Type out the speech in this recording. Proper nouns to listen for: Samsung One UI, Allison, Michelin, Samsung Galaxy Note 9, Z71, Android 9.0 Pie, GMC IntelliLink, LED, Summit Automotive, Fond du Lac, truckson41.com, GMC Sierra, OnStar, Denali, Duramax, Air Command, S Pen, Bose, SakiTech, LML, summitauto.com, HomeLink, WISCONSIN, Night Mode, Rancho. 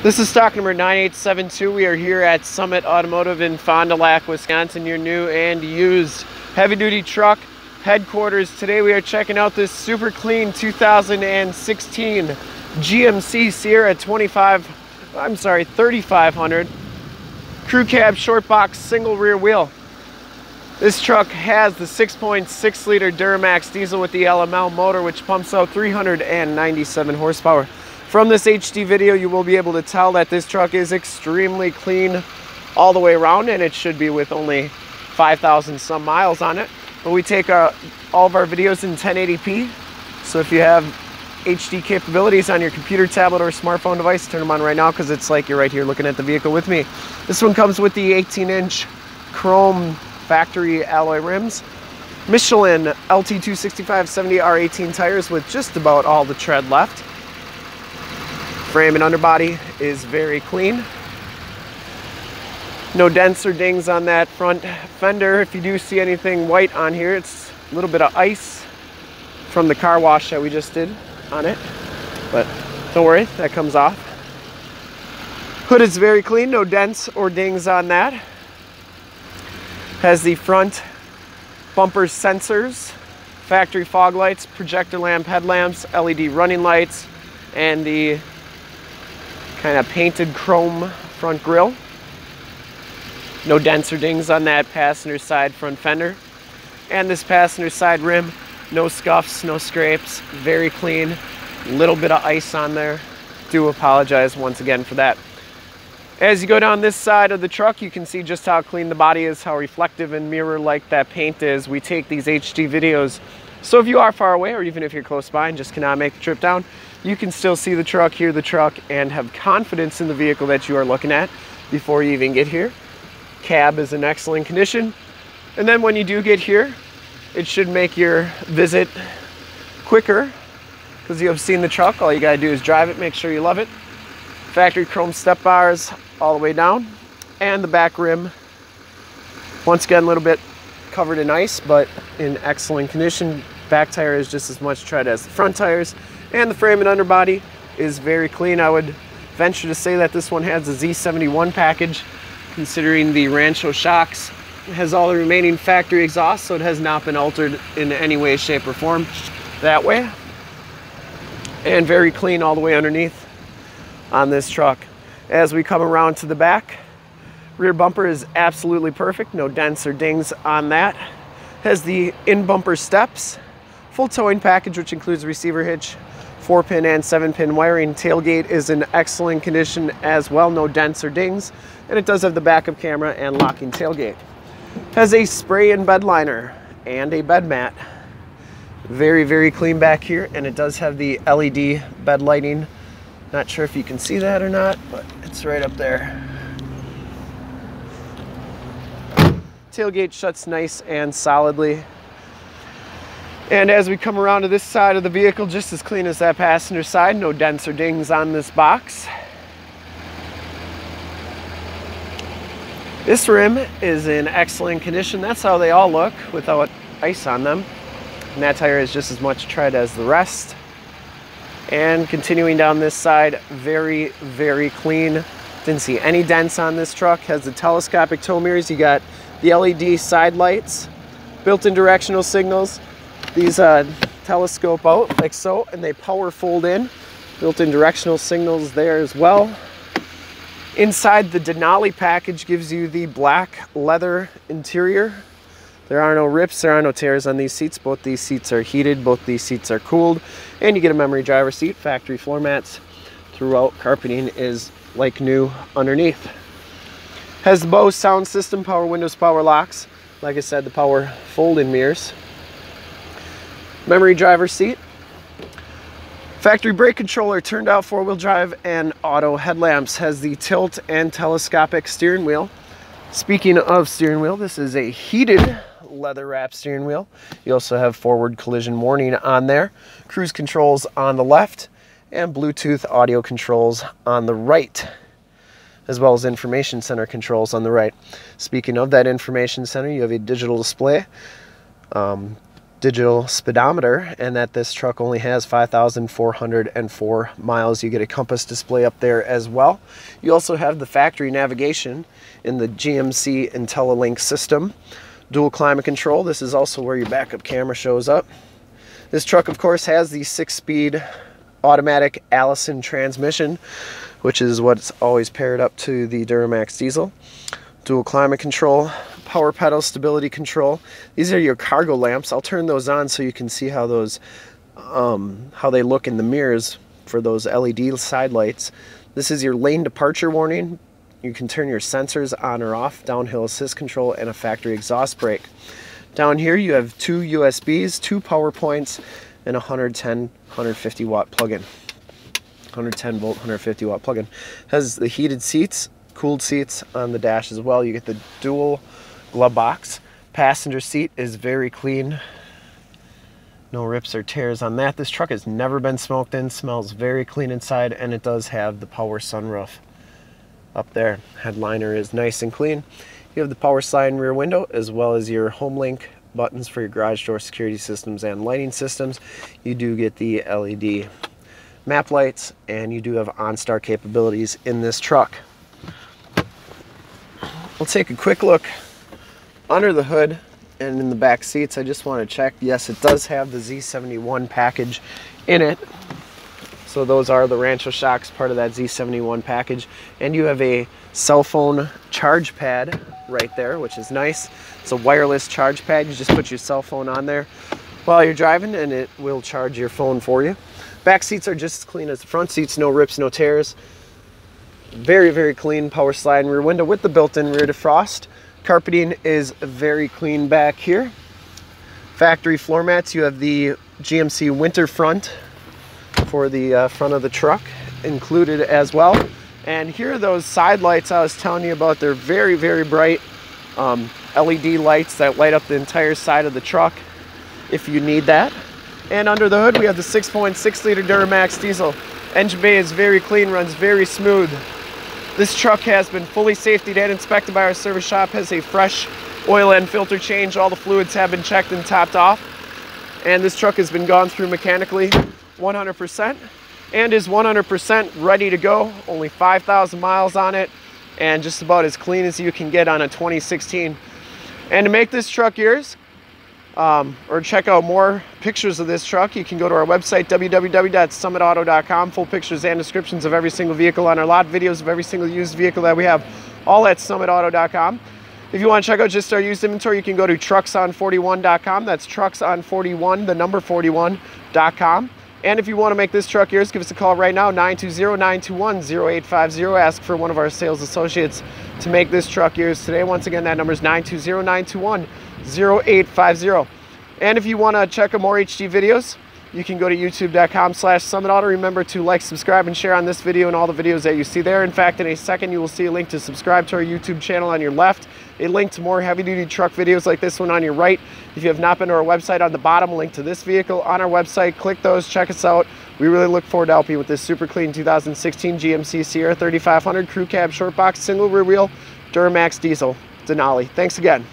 This is stock number 9872. We are here at Summit Automotive in Fond du Lac, Wisconsin, your new and used heavy-duty truck headquarters. Today we are checking out this super clean 2016 GMC Sierra 3500 crew cab short box single rear wheel. This truck has the 6.6 liter Duramax diesel with the LML motor, which pumps out 397 horsepower. From this HD video, you will be able to tell that this truck is extremely clean all the way around, and it should be with only 5,000 some miles on it. But we take all of our videos in 1080p, so if you have HD capabilities on your computer, tablet, or smartphone device, turn them on right now because it's like you're right here looking at the vehicle with me. This one comes with the 18-inch chrome factory alloy rims, Michelin LT 265/70R18 tires with just about all the tread left. Frame and underbody is very clean. No dents or dings on that front fender. If you do see anything white on here, it's a little bit of ice from the car wash that we just did on it, but don't worry, that comes off. Hood is very clean, no dents or dings on that. Has the front bumper sensors, factory fog lights, projector lamp headlamps, LED running lights, and the kind of painted chrome front grille. No dents or dings on that passenger side front fender. And this passenger side rim, no scuffs, no scrapes, very clean. Little bit of ice on there. Do apologize once again for that. As you go down this side of the truck, you can see just how clean the body is, how reflective and mirror-like that paint is. We take these HD videos, so if you are far away or even if you're close by and just cannot make the trip down, you can still see the truck, hear the truck, and have confidence in the vehicle that you are looking at before you even get here. Cab is in excellent condition. And then when you do get here, it should make your visit quicker because you have seen the truck. All you gotta do is drive it, make sure you love it. Factory chrome step bars all the way down, and the back rim, once again, a little bit covered in ice, but in excellent condition. Back tire is just as much tread as the front tires, and the frame and underbody is very clean. I would venture to say that this one has a Z71 package, considering the Rancho shocks. It has all the remaining factory exhaust, so it has not been altered in any way, shape, or form that way, and very clean all the way underneath on this truck. As we come around to the back, rear bumper is absolutely perfect, no dents or dings on that. Has the in bumper steps, full towing package which includes receiver hitch, 4-pin and 7-pin wiring. Tailgate is in excellent condition as well, no dents or dings, and it does have the backup camera and locking tailgate. Has a spray and bed liner and a bed mat. Very clean back here, and it does have the LED bed lighting. Not sure if you can see that or not, but it's right up there. Tailgate shuts nice and solidly. And as we come around to this side of the vehicle, just as clean as that passenger side, no dents or dings on this box. This rim is in excellent condition. That's how they all look without ice on them. And that tire is just as much tread as the rest. And continuing down this side, very clean. Didn't see any dents on this truck. Has the telescopic tow mirrors. You got the LED side lights, built-in directional signals. These telescope out like so, and they power fold in. Built-in directional signals there as well. Inside, the Denali package gives you the black leather interior. There are no rips, there are no tears on these seats. Both these seats are heated, both these seats are cooled, and you get a memory driver seat, factory floor mats throughout. Carpeting is like new underneath. Has the Bose sound system, power windows, power locks. Like I said, the power fold-in mirrors. Memory driver seat. Factory brake controller, turned out four-wheel drive, and auto headlamps. Has the tilt and telescopic steering wheel. Speaking of steering wheel, this is a heated leather wrap steering wheel. You also have forward collision warning on there, cruise controls on the left, and Bluetooth audio controls on the right, as well as information center controls on the right. Speaking of that information center, you have a digital display, digital speedometer, and that this truck only has 5,404 miles. You get a compass display up there as well. You also have the factory navigation in the GMC IntelliLink system. Dual climate control. This is also where your backup camera shows up. This truck, of course, has the 6-speed automatic Allison transmission, which is what's always paired up to the Duramax diesel. Dual climate control, power pedals, stability control. These are your cargo lamps. I'll turn those on so you can see how those how they look in the mirrors for those LED side lights. This is your lane departure warning. You can turn your sensors on or off, downhill assist control, and a factory exhaust brake. Down here you have 2 USBs, 2 power points, and 110-150 watt plug-in. 110 volt, 150 watt plug-in. Has the heated seats, cooled seats on the dash as well. You get the dual glove box. Passenger seat is very clean. No rips or tears on that. This truck has never been smoked in. Smells very clean inside, and it does have the power sunroof up there. Headliner is nice and clean. You have the power slide rear window as well as your HomeLink buttons for your garage door, security systems, and lighting systems. You do get the LED map lights, and you do have OnStar capabilities in this truck. We'll take a quick look under the hood and in the back seats. I just want to check, yes, it does have the Z71 package in it. So those are the Rancho shocks, part of that Z71 package. And you have a cell phone charge pad right there, which is nice. It's a wireless charge pad. You just put your cell phone on there while you're driving and it will charge your phone for you. Back seats are just as clean as the front seats. No rips, no tears. Very, very clean power slide and rear window with the built-in rear defrost. Carpeting is very clean back here. Factory floor mats. You have the GMC winter front for the front of the truck included as well. And here are those side lights I was telling you about. They're very, very bright LED lights that light up the entire side of the truck if you need that. And under the hood, we have the 6.6 liter Duramax diesel. Engine bay is very clean, runs very smooth. This truck has been fully safety and inspected by our service shop, has a fresh oil and filter change. All the fluids have been checked and topped off. And this truck has been gone through mechanically 100% and is 100% ready to go. Only 5,000 miles on it and just about as clean as you can get on a 2016. And to make this truck yours or check out more pictures of this truck, you can go to our website, www.summitauto.com. Full pictures and descriptions of every single vehicle on our lot, videos of every single used vehicle that we have, all at summitauto.com. If you want to check out just our used inventory, you can go to truckson41.com. That's truckson41, the number 41.com. And if you want to make this truck yours, give us a call right now, 920-921-0850. Ask for one of our sales associates to make this truck yours today. Once again, that number is 920-921-0850. And if you want to check out more HD videos, you can go to youtube.com/summitauto. Remember to like, subscribe, and share on this video and all the videos that you see there. In fact, in a second, you will see a link to subscribe to our YouTube channel on your left, a link to more heavy-duty truck videos like this one on your right. If you have not been to our website, on the bottom, a link to this vehicle on our website. Click those, check us out. We really look forward to helping you with this super clean 2016 GMC Sierra 3500 Crew Cab Short Box Single Rear Wheel Duramax Diesel Denali. Thanks again.